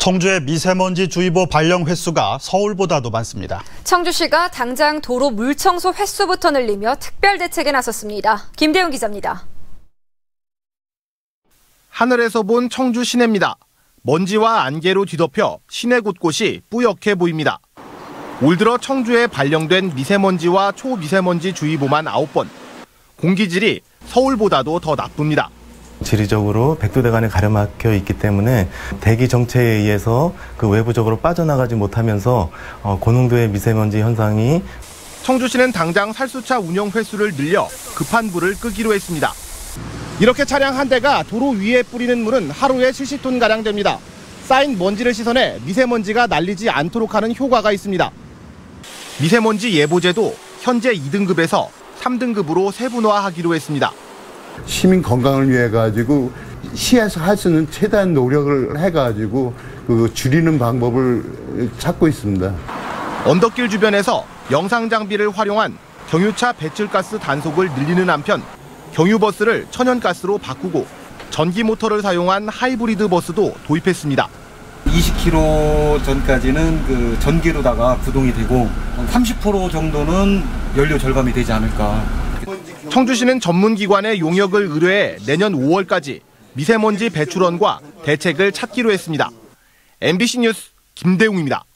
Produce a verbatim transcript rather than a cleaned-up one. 청주의 미세먼지주의보 발령 횟수가 서울보다도 많습니다. 청주시가 당장 도로 물청소 횟수부터 늘리며 특별 대책에 나섰습니다. 김대웅 기자입니다. 하늘에서 본 청주 시내입니다. 먼지와 안개로 뒤덮여 시내 곳곳이 뿌옇게 보입니다. 올 들어 청주에 발령된 미세먼지와 초미세먼지 주의보만 아홉 번. 공기질이 서울보다도 더 나쁩니다. 지리적으로 백두대간에 가려막혀 있기 때문에 대기 정체에 의해서 그 외부적으로 빠져나가지 못하면서 고농도의 미세먼지 현상이. 청주시는 당장 살수차 운영 횟수를 늘려 급한 불을 끄기로 했습니다. 이렇게 차량 한 대가 도로 위에 뿌리는 물은 하루에 칠십 톤가량 됩니다. 쌓인 먼지를 씻어내 미세먼지가 날리지 않도록 하는 효과가 있습니다. 미세먼지 예보제도 현재 이 등급에서 삼 등급으로 세분화하기로 했습니다. 시민 건강을 위해 가지고 시에서 할 수 있는 최대한 노력을 해 가지고 그 줄이는 방법을 찾고 있습니다. 언덕길 주변에서 영상 장비를 활용한 경유차 배출가스 단속을 늘리는 한편 경유버스를 천연가스로 바꾸고 전기 모터를 사용한 하이브리드 버스도 도입했습니다. 이십 킬로미터 전까지는 그 전기로다가 구동이 되고 삼십 퍼센트 정도는 연료 절감이 되지 않을까. 청주시는 전문기관에 용역을 의뢰해 내년 오월까지 미세먼지 배출원과 대책을 찾기로 했습니다. 엠비씨 뉴스 김대웅입니다.